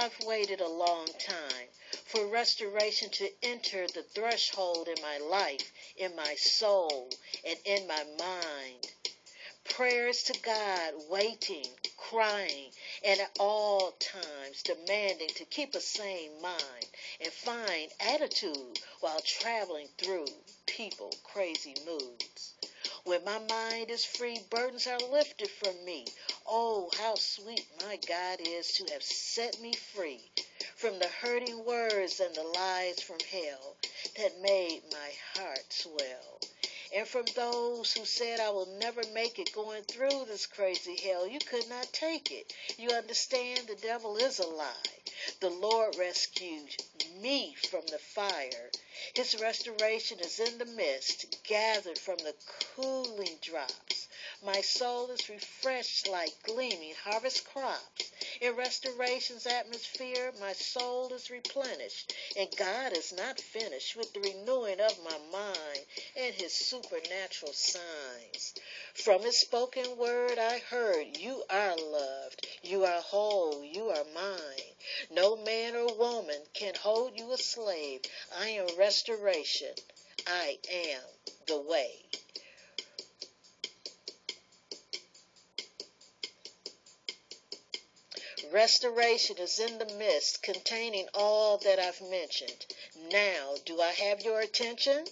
I've waited a long time for restoration to enter the threshold in my life, in my soul, and in my mind. Prayers to God, waiting, crying, and at all times demanding to keep a sane mind and fine attitude while traveling through people, crazy moods. When my mind is free, burdens are lifted from me. Oh, how sweet my God is to have set me free from the hurting words and the lies from hell that made my heart swell. And from those who said, I will never make it going through this crazy hell, you could not take it. You understand, the devil is a lie. The Lord rescued me from the fire. His restoration is in the mist, gathered from the cooling drops. My soul is refreshed like gleaming harvest crops. In restoration's atmosphere, my soul is replenished, and God is not finished with the renewing of my mind and his supernatural signs. From his spoken word I heard, you are loved, you are whole, you are mine. No man or woman can hold you a slave. I am restoration. I am the way. Restoration is in the mist, containing all that I've mentioned. Now, do I have your attention?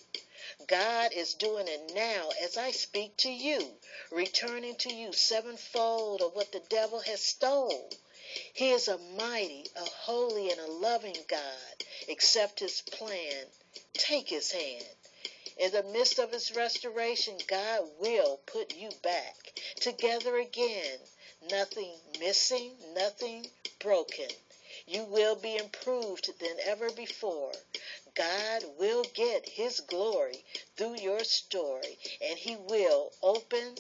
God is doing it now as I speak to you, returning to you sevenfold of what the devil has stole. He is a mighty, a holy, and a loving God. Accept his plan. Take his hand. In the midst of his restoration, God will put you back together again. Nothing missing, nothing broken. You will be improved than ever before. God will get his glory through your story, and he will open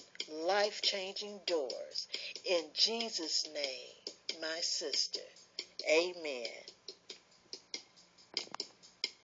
life-changing doors. In Jesus' name, my sister. Amen.